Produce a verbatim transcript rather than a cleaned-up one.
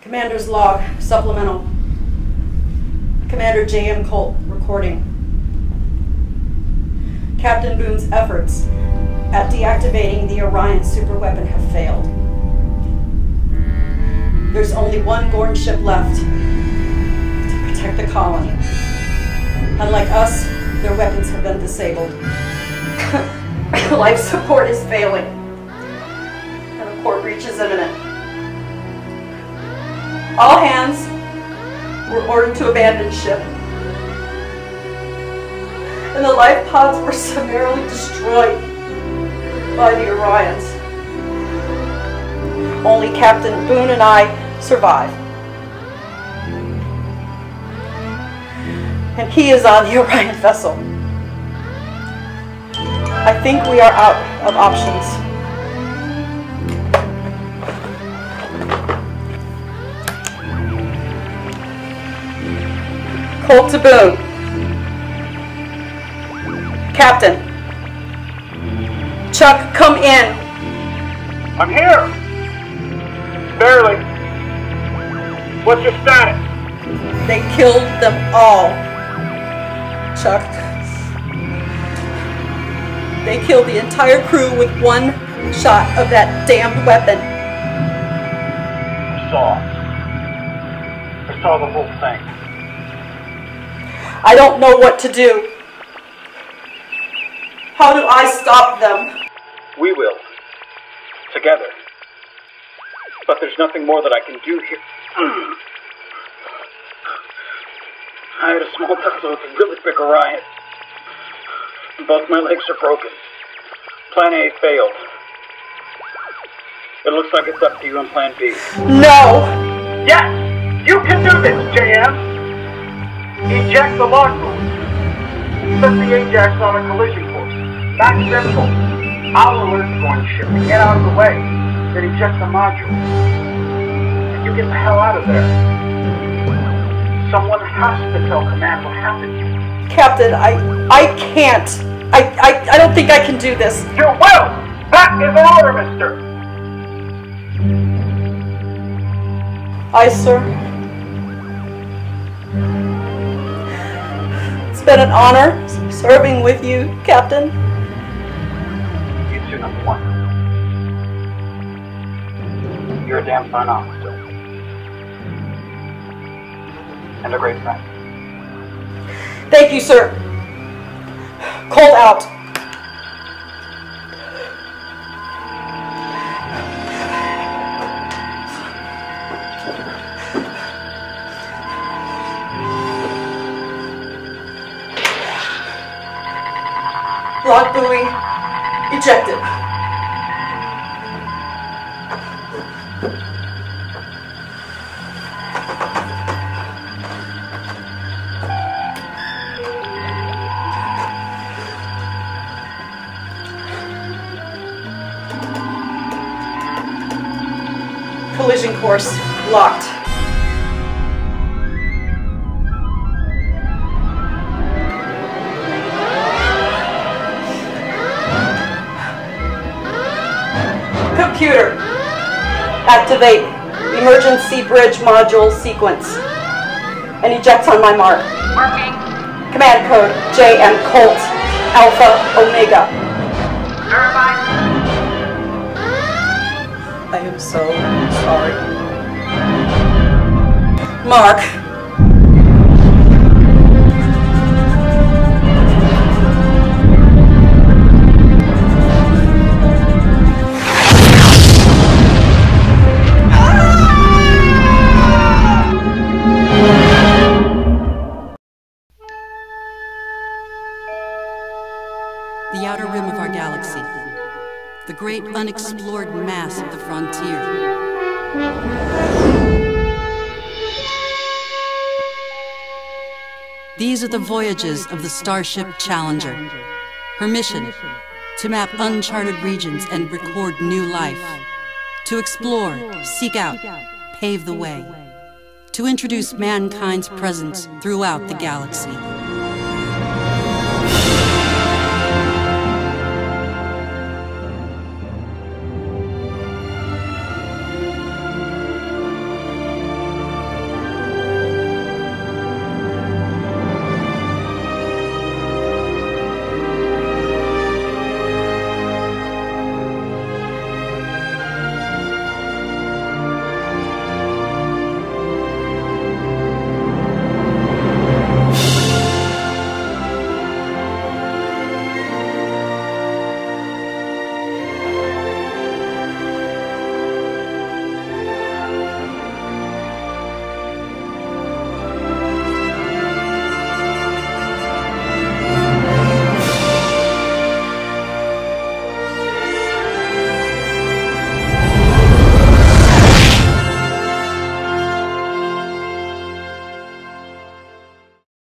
Commander's log, supplemental. Commander J M Colt, recording. Captain Boone's efforts at deactivating the Orion superweapon have failed. There's only one Gorn ship left to protect the colony. Unlike us, their weapons have been disabled. Life support is failing, and a core breach is imminent. All hands were ordered to abandon ship, and the life pods were summarily destroyed by the Orions. Only Captain Boone and I survived, and he is on the Orion vessel. I think we are out of options. Colt to Boone. Captain. Chuck, come in. I'm here. Barely. What's your status? They killed them all. Chuck. They killed the entire crew with one shot of that damned weapon. I saw. I saw the whole thing. I don't know what to do. How do I stop them? We will. Together. But there's nothing more that I can do here. I had a small tussle with a really big Orion. Both my legs are broken. Plan A failed. It looks like it's up to you on Plan B. No! Yes! You can do this, J M! Eject the log boat. Set the Ajax on a collision course. Not simple. I'll alert the Gorn ship to get out of the way. Then eject the module. And you get the hell out of there. Someone has to tell Command what happened. Captain, I I can't. I, I, I don't think I can do this. You will! That is an order, mister! Aye, sir. It's been an honor serving with you, Captain. You two, number one. You're a damn fine officer. And a great friend. Thank you, sir. Colt out. Lock buoy ejected. Collision course locked. Computer, activate emergency bridge module sequence and ejects on my mark. Marking. Command code J M Colt Alpha Omega. Verified. I am so sorry. Mark. The outer rim of our galaxy, the great unexplored mass of the frontier. These are the voyages of the Starship Challenger. Her mission, to map uncharted regions and record new life. To explore, seek out, pave the way. To introduce mankind's presence throughout the galaxy.